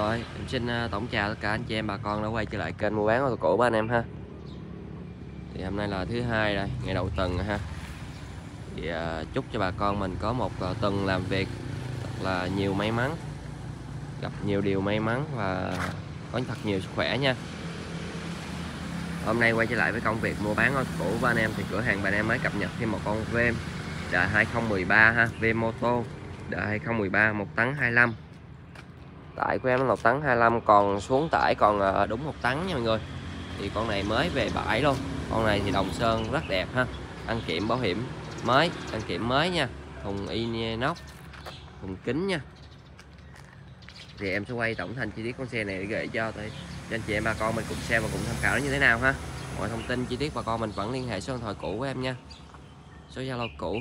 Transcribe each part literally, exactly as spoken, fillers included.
Rồi, em xin tổng chào tất cả anh chị em bà con đã quay trở lại kênh mua bán ô tô cũ ba anh em ha. Thì hôm nay là thứ hai đây, ngày đầu tuần ha. Thì à, chúc cho bà con mình có một tuần làm việc thật là nhiều may mắn, gặp nhiều điều may mắn và có thật nhiều sức khỏe nha. Hôm nay quay trở lại với công việc mua bán ô tô cũ ba anh em, thì cửa hàng bạn em mới cập nhật thêm một con VEAM đời hai không một ba ha, VEAM Motor đời hai không một ba một tấn hai mươi lăm. Tải của em là một tấn hai mươi lăm, còn xuống tải còn đúng một tấn nha mọi người. Thì con này mới về bãi luôn. Con này thì đồng sơn rất đẹp ha. Đăng kiểm bảo hiểm mới, đăng kiểm mới nha. Thùng inox, thùng kính nha. Thì em sẽ quay tổng thành chi tiết con xe này để gửi cho tới cho anh chị em bà con mình cùng xem và cùng tham khảo nó như thế nào ha. Mọi thông tin chi tiết bà con mình vẫn liên hệ số điện thoại cũ của em nha. Số Zalo cũ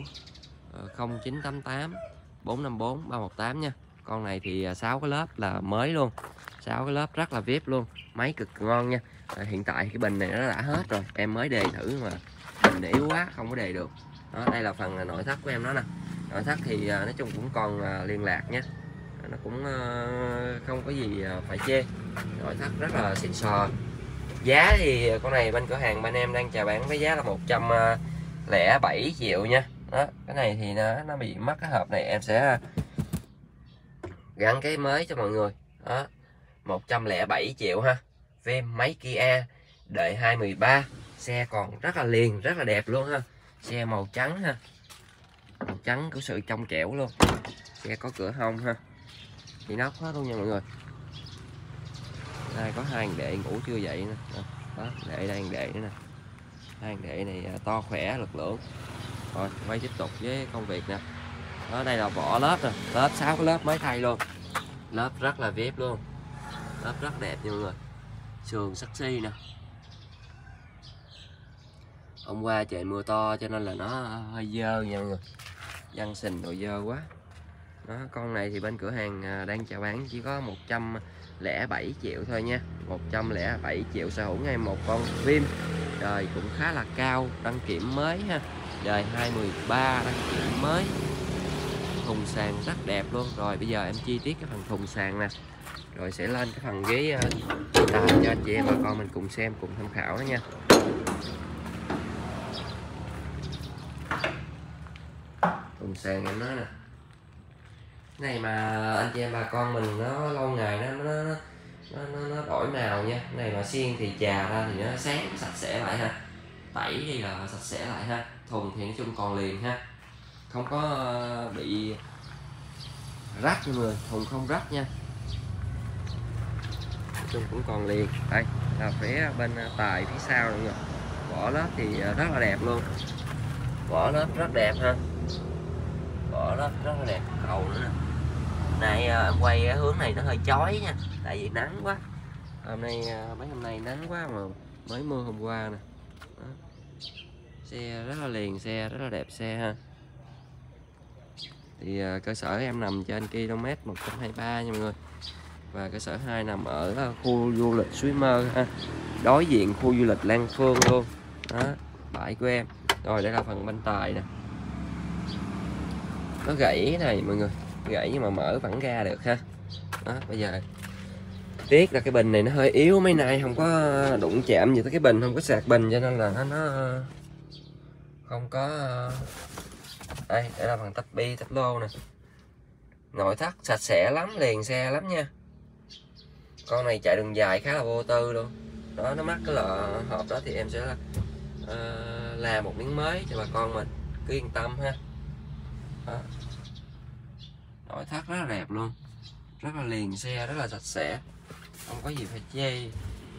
không chín tám tám bốn năm bốn ba một tám nha. Con này thì sáu cái lớp là mới luôn, sáu cái lớp rất là vip luôn, máy cực ngon nha. À, hiện tại cái bình này nó đã hết rồi, em mới đề thử mà bình để yếu quá không có đề được. Đó, đây là phần nội thất của em đó nè. Nội thất thì nói chung cũng còn liên lạc nhé, nó cũng không có gì phải chê, nội thất rất là xịn sò. Giá thì con này bên cửa hàng bên em đang chào bán với giá là một trăm lẻ bảy triệu nha. Đó, cái này thì nó, nó bị mất cái hộp này, em sẽ gắn cái mới cho mọi người. Đó, một trăm lẻ bảy triệu ha. VEAM máy Kia đời hai mười ba, xe còn rất là liền, rất là đẹp luôn ha. Xe màu trắng ha, màu trắng của sự trong trẻo luôn. Xe có cửa hông ha, thì nóc hết luôn nha mọi người. Đây có hai đệ ngủ chưa dậy nè. Đó, để đây đệ nữa nè. Hai đệ này to khỏe lực lượng. Rồi quay tiếp tục với công việc nè. Ở đây là vỏ lớp rồi, lớp sáu cái lớp mới thay luôn, lớp rất là vip luôn, lớp rất đẹp nha mọi người. Sườn sexy nè. Hôm qua trời mưa to cho nên là nó hơi dơ nha mọi người, văn xình rồi dơ quá. Đó, con này thì bên cửa hàng đang chào bán chỉ có một trăm lẻ bảy triệu thôi nha. Một trăm lẻ bảy triệu sở hữu ngay một con VEAM đời cũng khá là cao, đăng kiểm mới ha, đời hai mười ba đăng kiểm mới, thùng sàn rất đẹp luôn. Rồi bây giờ em chi tiết cái phần thùng sàn nè, rồi sẽ lên cái phần ghế đà cho anh chị em bà con mình cùng xem cùng tham khảo đó nha. Thùng sàn em nói nè, cái này mà anh chị em bà con mình nó lâu ngày nó nó nó, nó, nó đổi màu nha. Cái này mà xiên thì chà ra thì nó sáng sạch sẽ lại ha, tẩy thì là sạch sẽ lại ha. Thùng thì nói chung còn liền ha, không có bị rách nha mọi người, thùng không rách nha, nói chung cũng còn liền. Đây là phía bên tài phía sau mọi người, vỏ lớp thì rất là đẹp luôn, vỏ lớp rất đẹp ha, vỏ lớp rất là đẹp. Cầu nữa nè, này em quay cái hướng này nó hơi chói nha, tại vì nắng quá, hôm nay mấy hôm nay nắng quá mà mới mưa hôm qua nè. Đó, xe rất là liền, xe rất là đẹp xe ha. Thì cơ sở em nằm trên km một trăm hai mươi ba nha mọi người, và cơ sở hai nằm ở khu du lịch Suối Mơ ha, đối diện khu du lịch Lan Phương luôn. Đó, bãi của em. Rồi đây là phần bên tài nè, nó gãy này mọi người, gãy nhưng mà mở vẫn ra được ha. Đó, bây giờ tiếc là cái bình này nó hơi yếu, mấy nay không có đụng chạm gì tới cái bình, không có sạc bình cho nên là nó, nó không có. Đây, đây là phần tắp bi, tắp lô nè. Nội thất sạch sẽ lắm, liền xe lắm nha. Con này chạy đường dài khá là vô tư luôn. Đó, nó mắc cái lọ hộp đó thì em sẽ uh, làm một miếng mới cho bà con mình, cứ yên tâm ha. Đó, nội thất rất là đẹp luôn, rất là liền xe, rất là sạch sẽ, không có gì phải chê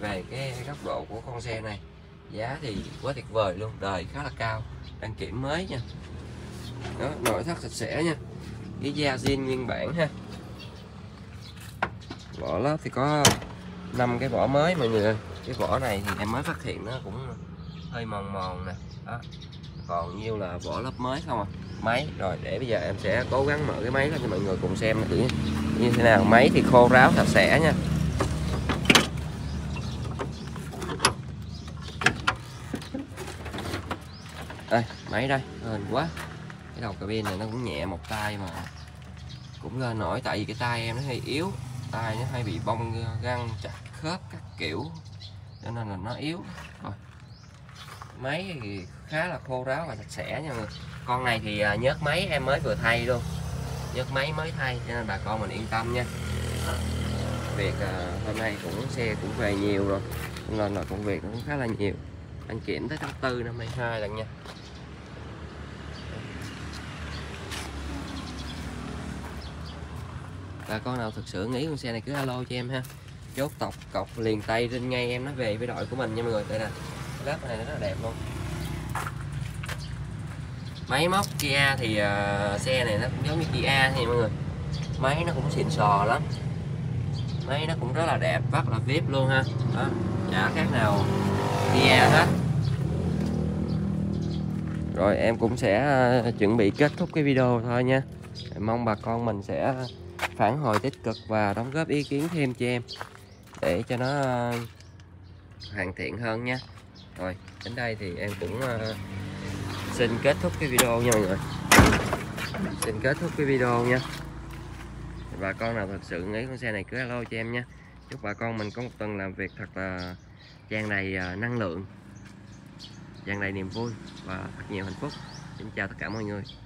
về cái góc độ của con xe này. Giá thì quá tuyệt vời luôn, đời khá là cao, đăng kiểm mới nha. Đó, nội thất sạch sẽ nha, cái da zin nguyên bản ha. Vỏ lớp thì có năm cái vỏ mới mọi người ơi. Cái vỏ này thì em mới phát hiện nó cũng hơi mòn mòn nè. Đó, còn nhiêu là vỏ lớp mới không à. Máy, rồi để bây giờ em sẽ cố gắng mở cái máy lên cho mọi người cùng xem thử như thế nào. Máy thì khô ráo sạch sẽ nha. Đây, máy đây, hên quá. Cái đầu cabin này nó cũng nhẹ một tay mà cũng lên nổi, tại vì cái tay em nó hơi yếu, tay nó hay bị bong găng chặt khớp các kiểu cho nên là nó yếu rồi. Máy thì khá là khô ráo và sạch sẽ nha mọi người. Con này thì nhớt máy em mới vừa thay luôn, nhớt máy mới thay cho nên bà con mình yên tâm nha. Đó. Việc hôm nay cũng xe cũng về nhiều rồi nên là công việc cũng khá là nhiều, anh kiểm tới tháng tư năm hai hai lần nha. Bà con nào thực sự nghĩ con xe này cứ alo cho em ha, chốt tọc cọc liền tay trên ngay em nó về với đội của mình nha mọi người. Đây nè, lớp này nó rất là đẹp luôn. Máy móc Kia thì uh, xe này nó cũng giống như Kia thì mọi người, máy nó cũng xịn sò lắm, máy nó cũng rất là đẹp, rất là vip luôn ha. Đó, chả khác nào Kia hết. Rồi em cũng sẽ uh, chuẩn bị kết thúc cái video thôi nha. Mong bà con mình sẽ phản hồi tích cực và đóng góp ý kiến thêm cho em để cho nó uh, hoàn thiện hơn nha. Rồi, đến đây thì em cũng uh, xin kết thúc cái video nha mọi người. Xin kết thúc cái video nha. Bà con nào thật sự nghĩ con xe này cứ alo cho em nha. Chúc bà con mình có một tuần làm việc thật là tràn đầy uh, năng lượng, tràn đầy niềm vui và thật nhiều hạnh phúc. Xin chào tất cả mọi người.